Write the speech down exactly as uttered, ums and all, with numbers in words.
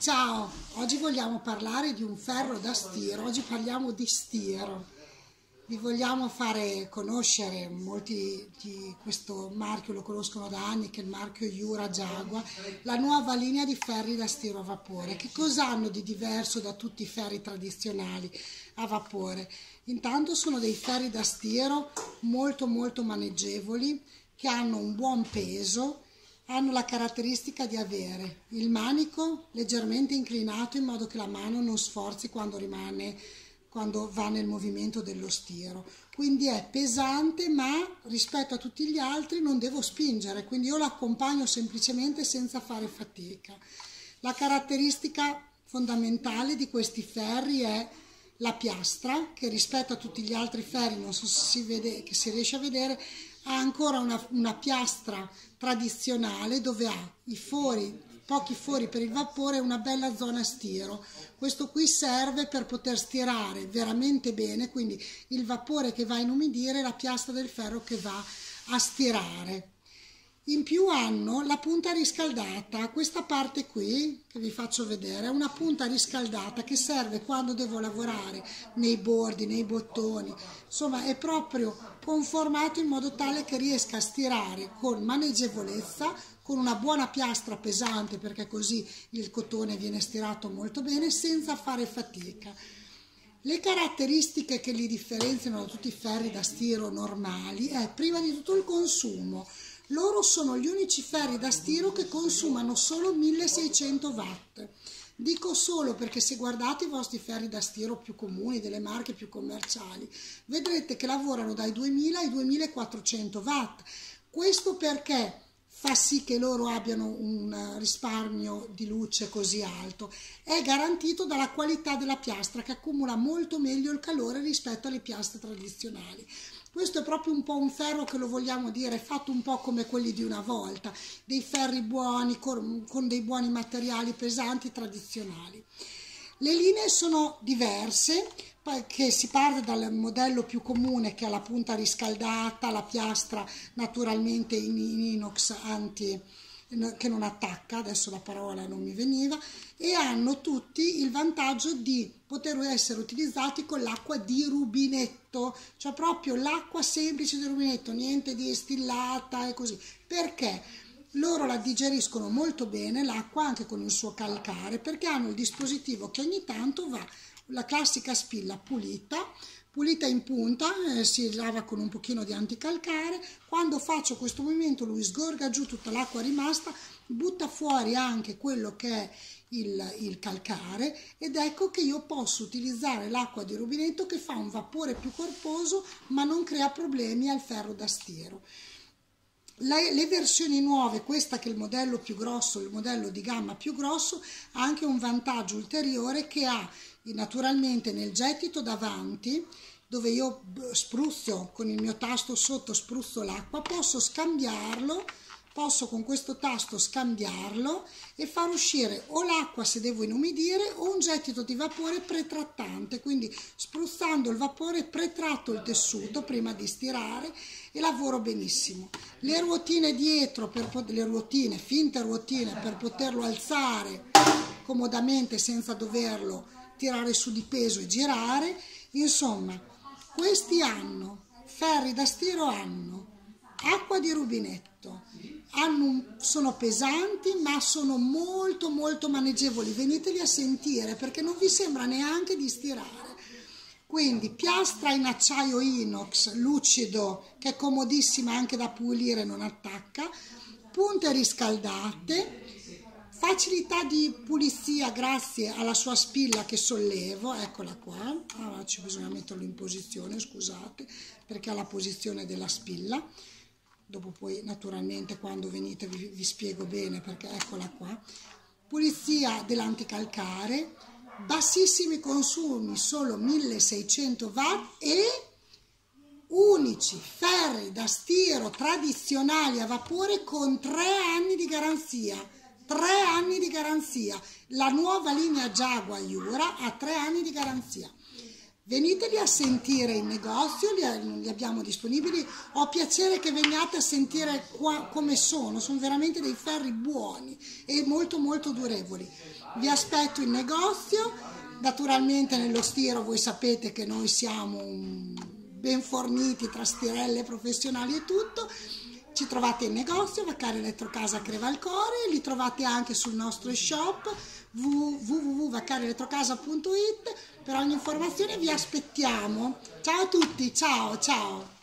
Ciao, oggi vogliamo parlare di un ferro da stiro, oggi parliamo di stiro. Vi vogliamo fare conoscere, molti di questo marchio lo conoscono da anni, che è il marchio Jura Jagua, la nuova linea di ferri da stiro a vapore. Che cosa hanno di diverso da tutti i ferri tradizionali a vapore? Intanto sono dei ferri da stiro molto molto maneggevoli, che hanno un buon peso, hanno la caratteristica di avere il manico leggermente inclinato in modo che la mano non sforzi quando rimane, quando va nel movimento dello stiro. Quindi è pesante, ma rispetto a tutti gli altri non devo spingere, quindi io lo accompagno semplicemente senza fare fatica. La caratteristica fondamentale di questi ferri è la piastra, che rispetto a tutti gli altri ferri, non so se si vede, che si riesce a vedere, ha ancora una, una piastra tradizionale dove ha i fori, pochi fori per il vapore e una bella zona stiro. Questo qui serve per poter stirare veramente bene, quindi il vapore che va a inumidire e la piastra del ferro che va a stirare. In più hanno la punta riscaldata, questa parte qui che vi faccio vedere è una punta riscaldata che serve quando devo lavorare nei bordi, nei bottoni, insomma è proprio conformato in modo tale che riesca a stirare con maneggevolezza, con una buona piastra pesante perché così il cotone viene stirato molto bene senza fare fatica. Le caratteristiche che li differenziano da tutti i ferri da stiro normali è prima di tutto il consumo. Loro sono gli unici ferri da stiro che consumano solo milleseicento watt. Dico solo perché se guardate i vostri ferri da stiro più comuni, delle marche più commerciali, vedrete che lavorano dai duemila ai duemilaquattrocento watt. Questo perché fa sì che loro abbiano un risparmio di luce così alto. È garantito dalla qualità della piastra che accumula molto meglio il calore rispetto alle piastre tradizionali. Questo è proprio un po' un ferro che lo vogliamo dire fatto un po' come quelli di una volta, dei ferri buoni con dei buoni materiali pesanti tradizionali. Le linee sono diverse, che si parte dal modello più comune che ha la punta riscaldata, la piastra naturalmente in inox anti che non attacca, adesso la parola non mi veniva, e hanno tutti il vantaggio di poter essere utilizzati con l'acqua di rubinetto, cioè proprio l'acqua semplice di rubinetto, niente di distillata e così, perché loro la digeriscono molto bene l'acqua anche con il suo calcare, perché hanno il dispositivo che ogni tanto va, la classica spilla pulita, pulita in punta, eh, si lava con un pochino di anticalcare, quando faccio questo movimento lui sgorga giù tutta l'acqua rimasta, butta fuori anche quello che è il, il calcare ed ecco che io posso utilizzare l'acqua di rubinetto che fa un vapore più corposo ma non crea problemi al ferro da stiro. Le, le versioni nuove, questa che è il modello più grosso, il modello di gamma più grosso, ha anche un vantaggio ulteriore che ha naturalmente nel gettito davanti, dove io spruzzo con il mio tasto sotto, spruzzo l'acqua, posso scambiarlo, posso con questo tasto scambiarlo e far uscire o l'acqua se devo inumidire o un gettito di vapore pretrattante, quindi spruzzando il vapore pretratto il tessuto prima di stirare e lavoro benissimo. Le ruotine dietro, per le ruotine, finte ruotine, per poterlo alzare comodamente senza doverlo tirare su di peso e girare. Insomma, questi hanno, ferri da stiro hanno acqua di rubinetto, hanno, sono pesanti ma sono molto molto maneggevoli, veniteli a sentire perché non vi sembra neanche di stirare. Quindi piastra in acciaio inox lucido che è comodissima anche da pulire, non attacca, punte riscaldate, facilità di pulizia grazie alla sua spilla che sollevo, eccola qua, allora ci bisogna metterlo in posizione, scusate, perché ha la posizione della spilla, dopo poi naturalmente quando venite vi, vi spiego bene perché eccola qua, pulizia dell'anticalcare, bassissimi consumi, solo milleseicento watt e unici ferri da stiro tradizionali a vapore con tre anni di garanzia. Tre anni di garanzia, la nuova linea Jagua Yura ha tre anni di garanzia. Veniteli a sentire in negozio, li, li abbiamo disponibili. Ho piacere che veniate a sentire qua come sono, sono veramente dei ferri buoni e molto molto durevoli. Vi aspetto in negozio, naturalmente nello stiro voi sapete che noi siamo ben forniti tra stirelle professionali e tutto. Ci trovate in negozio, Vaccari Elettrocasa Crevalcore, li trovate anche sul nostro shop w w w punto vaccari elettrocasa punto i t. Per ogni informazione vi aspettiamo. Ciao a tutti, ciao ciao!